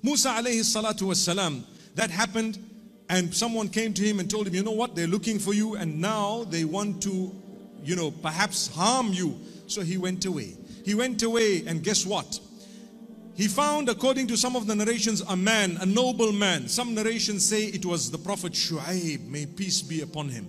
Musa alayhi salatu wasalam, that happened, and someone came to him and told him, you know what, they're looking for you and now they want to, you know, perhaps harm you. So he went away. He went away, and guess what? He found, according to some of the narrations, a man, a noble man. Some narrations say it was the Prophet Shu'ayb, may peace be upon him.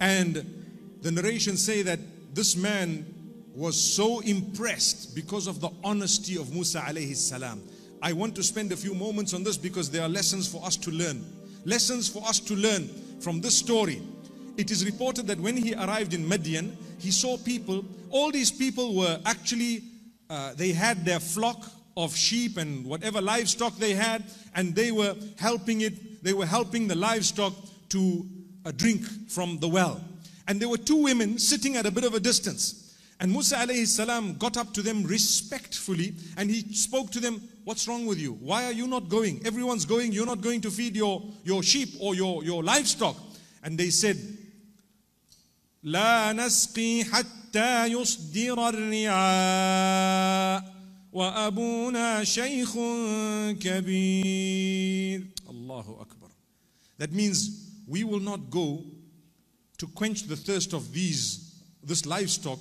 And the narrations say that this man was so impressed because of the honesty of Musa alayhi salam. I want to spend a few moments on this because there are lessons for us to learn. Lessons for us to learn from this story. It is reported that when he arrived in Midian, he saw people. All these people were actually, they had their flock of sheep and whatever livestock they had, and they were helping it, they were helping the livestock to drink from the well. And there were two women sitting at a bit of a distance, and Musa alayhi salam got up to them respectfully and he spoke to them, what's wrong with you? Why are you not going? Everyone's going, you're not going to feed your sheep or your livestock. And they said, La nasqi hatta yusdir al-riga wa aboona sheikh kabi. Allahu Akbar. That means we will not go to quench the thirst of this livestock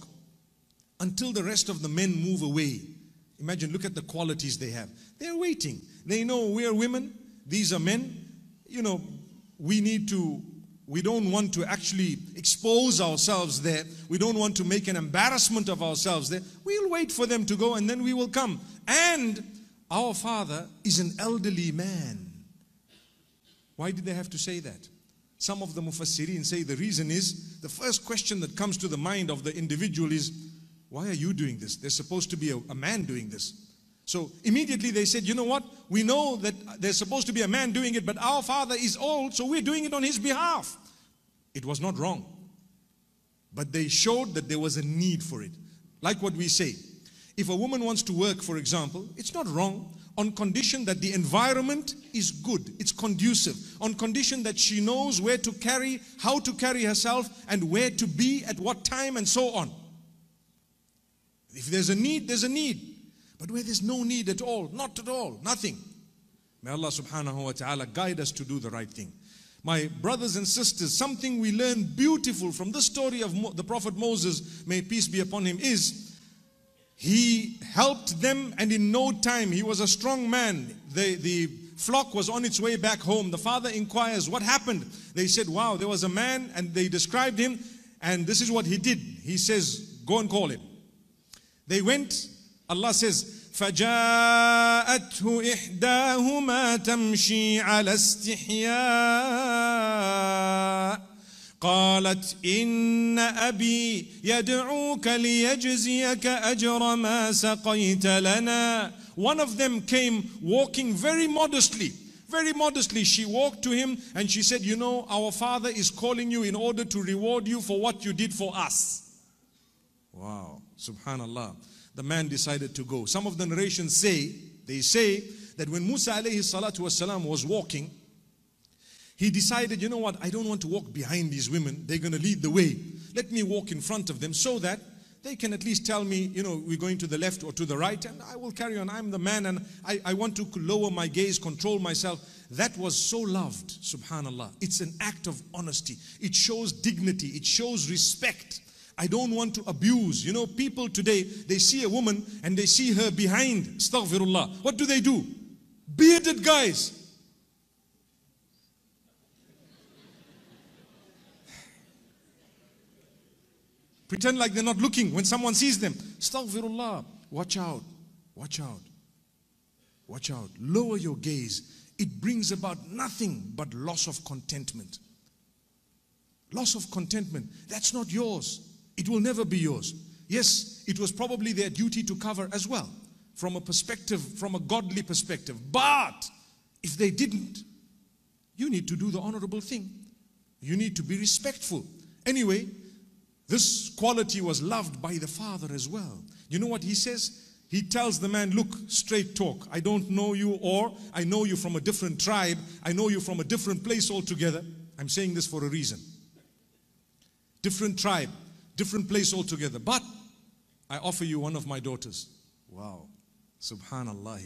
until the rest of the men move away. Imagine, look at the qualities they have. They're waiting. They know we are women, these are men. You know, we don't want to actually expose ourselves there. We don't want to make an embarrassment of ourselves there. We'll wait for them to go and then we will come. And our father is an elderly man. Why did they have to say that? Some of the mufassirin say the reason is, the first question that comes to the mind of the individual is, why are you doing this? There's supposed to be a man doing this. So immediately they said, you know what? We know that there's supposed to be a man doing it, but our father is old, so we're doing it on his behalf. It was not wrong. But they showed that there was a need for it. Like what we say, if a woman wants to work, for example, it's not wrong on condition that the environment is good, it's conducive, on condition that she knows where to carry, how to carry herself, and where to be, at what time, and so on. If there's a need, there's a need. But where there's no need at all, not at all, nothing. May Allah subhanahu wa ta'ala guide us to do the right thing. My brothers and sisters, something we learn beautiful from the story of the Prophet Moses, may peace be upon him, is he helped them, and in no time, he was a strong man. The flock was on its way back home. The father inquires, what happened? They said, wow, there was a man, and they described him, and this is what he did. He says, go and call him. They went. Allah says, فَجَاءَتْهُ إِحْدَاهُمَا تَمْشِي عَلَى اسْتِحْيَاءٍ قَالَتْ إِنَّ أَبِي يَدْعُوكَ لِيَجْزِيَكَ أَجْرَ مَا سَقَيْتَ لَنَا. One of them came walking very modestly. Very modestly she walked to him and she said, you know, our father is calling you in order to reward you for what you did for us. Wow, subhanallah. The man decided to go. Some of the narrations say, they say that when Musa alayhi salatu wasalam was walking, he decided, you know what, I don't want to walk behind these women. They're going to lead the way. Let me walk in front of them so that they can at least tell me, you know, we're going to the left or to the right, and I will carry on. I'm the man and I want to lower my gaze, control myself. That was so loved, subhanallah. It's an act of honesty. It shows dignity. It shows respect. I don't want to abuse. You know, people today, they see a woman and they see her behind. Astaghfirullah. What do? Bearded guys. Pretend like they're not looking when someone sees them. Astaghfirullah. Watch out. Watch out. Watch out. Lower your gaze. It brings about nothing but loss of contentment. Loss of contentment. That's not yours. It will never be yours. Yes, it was probably their duty to cover as well, from a perspective, from a godly perspective. But if they didn't, you need to do the honorable thing. You need to be respectful. Anyway, this quality was loved by the father as well. You know what he says? He tells the man, look, straight talk. I don't know you, or I know you from a different tribe. I know you from a different place altogether. I'm saying this for a reason. Different tribe. different place altogether. But I offer you one of my daughters. Wow. Subhanallah.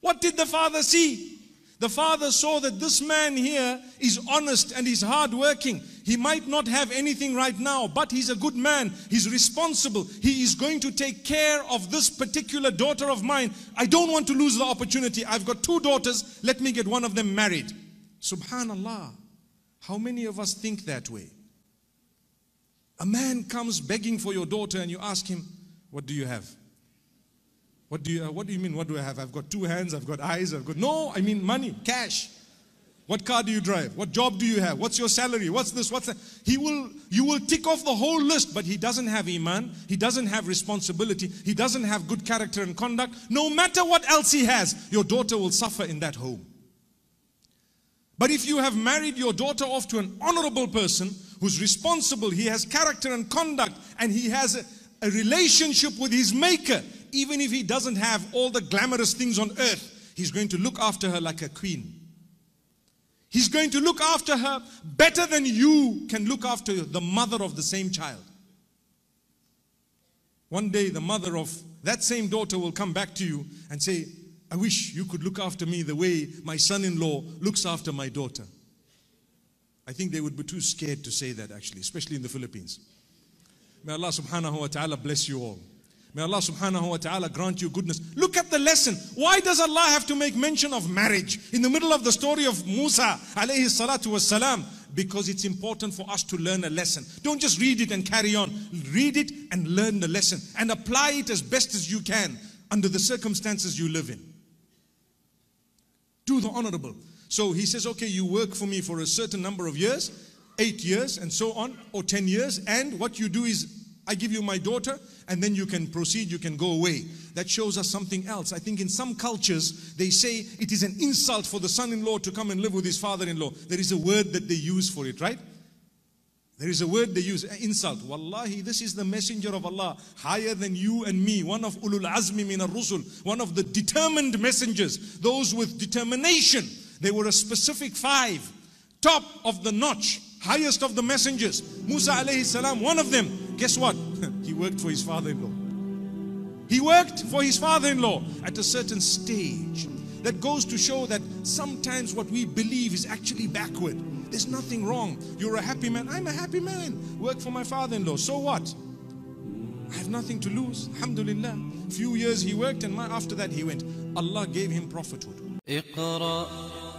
What did the father see? The father saw that this man here is honest and he's hardworking. He might not have anything right now, but he's a good man. He's responsible. He is going to take care of this particular daughter of mine. I don't want to lose the opportunity. I've got two daughters. Let me get one of them married. Subhanallah. How many of us think that way? A man comes begging for your daughter and you ask him, what do you have? What do you mean, what do I have? I've got two hands, I've got eyes, I've got... No, I mean money, cash. What car do you drive? What job do you have? What's your salary? What's this? What's that? You will tick off the whole list, but he doesn't have Iman. He doesn't have responsibility. He doesn't have good character and conduct. No matter what else he has, your daughter will suffer in that home. But if you have married your daughter off to an honorable person who's responsible, he has character and conduct, and he has a relationship with his maker, even if he doesn't have all the glamorous things on earth, he's going to look after her like a queen. He's going to look after her better than you can look after the mother of the same child. One day the mother of that same daughter will come back to you and say, I wish you could look after me the way my son-in-law looks after my daughter. I think they would be too scared to say that actually, especially in the Philippines. May Allah subhanahu wa ta'ala bless you all. May Allah subhanahu wa ta'ala grant you goodness. Look at the lesson. Why does Allah have to make mention of marriage in the middle of the story of Musa alayhi salatu wasalam? Because it's important for us to learn a lesson. Don't just read it and carry on. Read it and learn the lesson and apply it as best as you can under the circumstances you live in. Do the honorable. So he says, okay, you work for me for a certain number of years, 8 years and so on, or 10 years, and what you do is I give you my daughter and then you can proceed, you can go away. That shows us something else. I think in some cultures, they say it is an insult for the son-in-law to come and live with his father-in-law. There is a word that they use for it, right? There is a word they use, insult. Wallahi, this is the messenger of Allah, higher than you and me. One of ulul azmi min ar-rusul, one of the determined messengers, those with determination. They were a specific five, top of the notch, highest of the messengers. Musa alayhi salam, one of them. Guess what? He worked for his father-in-law. He worked for his father-in-law at a certain stage. That goes to show that sometimes what we believe is actually backward. There's nothing wrong. You're a happy man. I'm a happy man. Work for my father-in-law. So what? I have nothing to lose. Alhamdulillah. A few years he worked and after that he went. Allah gave him prophethood. اقرأ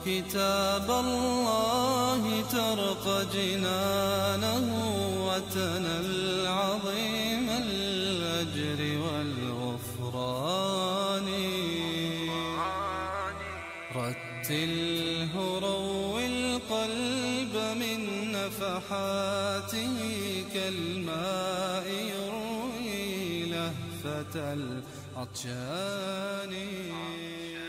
كتاب الله ترق جنانه وتنى العظيم الأجر والغفران رتله روي القلب من نفحاته كالماء يروي لهفة العطشان